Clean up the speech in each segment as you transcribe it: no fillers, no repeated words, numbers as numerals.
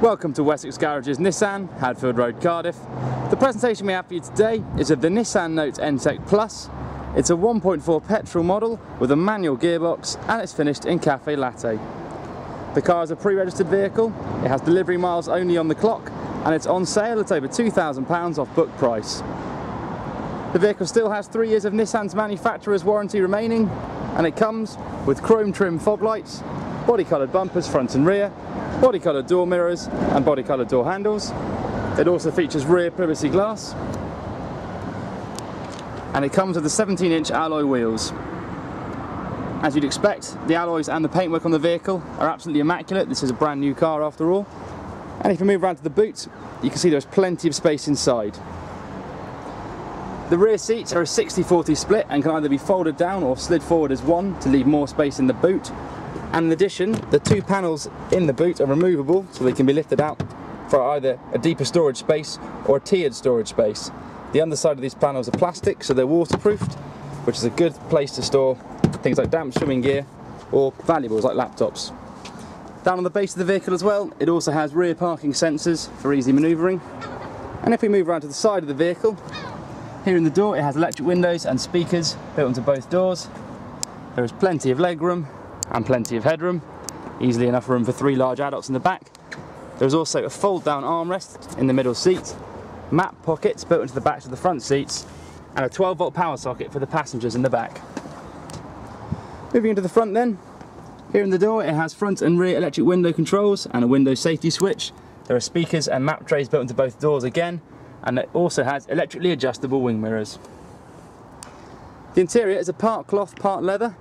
Welcome to Wessex Garages Nissan, Hadfield Road, Cardiff. The presentation we have for you today is of the Nissan Note N-Tec Plus. It's a 1.4 petrol model with a manual gearbox and it's finished in Cafe Latte. The car is a pre-registered vehicle, it has delivery miles only on the clock and it's on sale at over £2,000 off book price. The vehicle still has 3 years of Nissan's manufacturer's warranty remaining and it comes with chrome trim fob lights, body-coloured bumpers front and rear, body-coloured door mirrors and body-coloured door handles. It also features rear privacy glass and it comes with the 17-inch alloy wheels. As you'd expect, the alloys and the paintwork on the vehicle are absolutely immaculate. This is a brand new car after all. And if you move around to the boot, you can see there's plenty of space inside. The rear seats are a 60-40 split and can either be folded down or slid forward as one to leave more space in the boot. And in addition, the two panels in the boot are removable so they can be lifted out for either a deeper storage space or a tiered storage space. The underside of these panels are plastic so they're waterproofed, which is a good place to store things like damp swimming gear or valuables like laptops. Down on the base of the vehicle as well, it also has rear parking sensors for easy manoeuvring. And if we move around to the side of the vehicle, here in the door it has electric windows and speakers built into both doors. There is plenty of legroom and plenty of headroom, easily enough room for three large adults in the back. There's also a fold-down armrest in the middle seat, map pockets built into the backs of the front seats, and a 12-volt power socket for the passengers in the back. Moving into the front then, here in the door it has front and rear electric window controls and a window safety switch. There are speakers and map trays built into both doors again, and it also has electrically adjustable wing mirrors. The interior is a part cloth, part leather.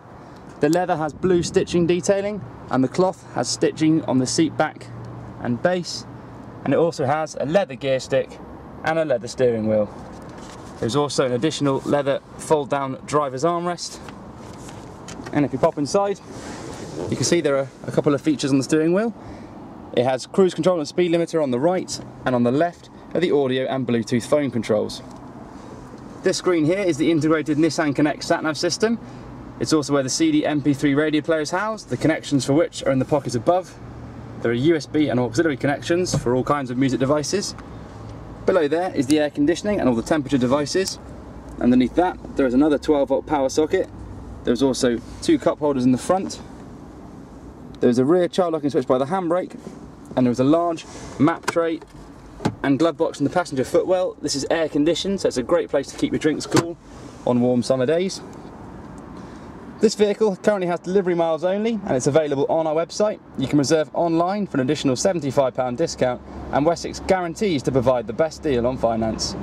The leather has blue stitching detailing and the cloth has stitching on the seat back and base, and it also has a leather gear stick and a leather steering wheel. There's also an additional leather fold down driver's armrest, and if you pop inside you can see there are a couple of features on the steering wheel. It has cruise control and speed limiter on the right, and on the left are the audio and Bluetooth phone controls. This screen here is the integrated Nissan Connect sat-nav system. It's also where the CD MP3 radio player is housed, the connections for which are in the pocket above. There are USB and auxiliary connections for all kinds of music devices. Below there is the air conditioning and all the temperature devices. Underneath that there is another 12-volt power socket. There's also two cup holders in the front. There's a rear child locking switch by the handbrake, and there's a large map tray and glove box in the passenger footwell. This is air conditioned, so it's a great place to keep your drinks cool on warm summer days. This vehicle currently has delivery miles only and it's available on our website. You can reserve online for an additional £75 discount, and Wessex guarantees to provide the best deal on finance.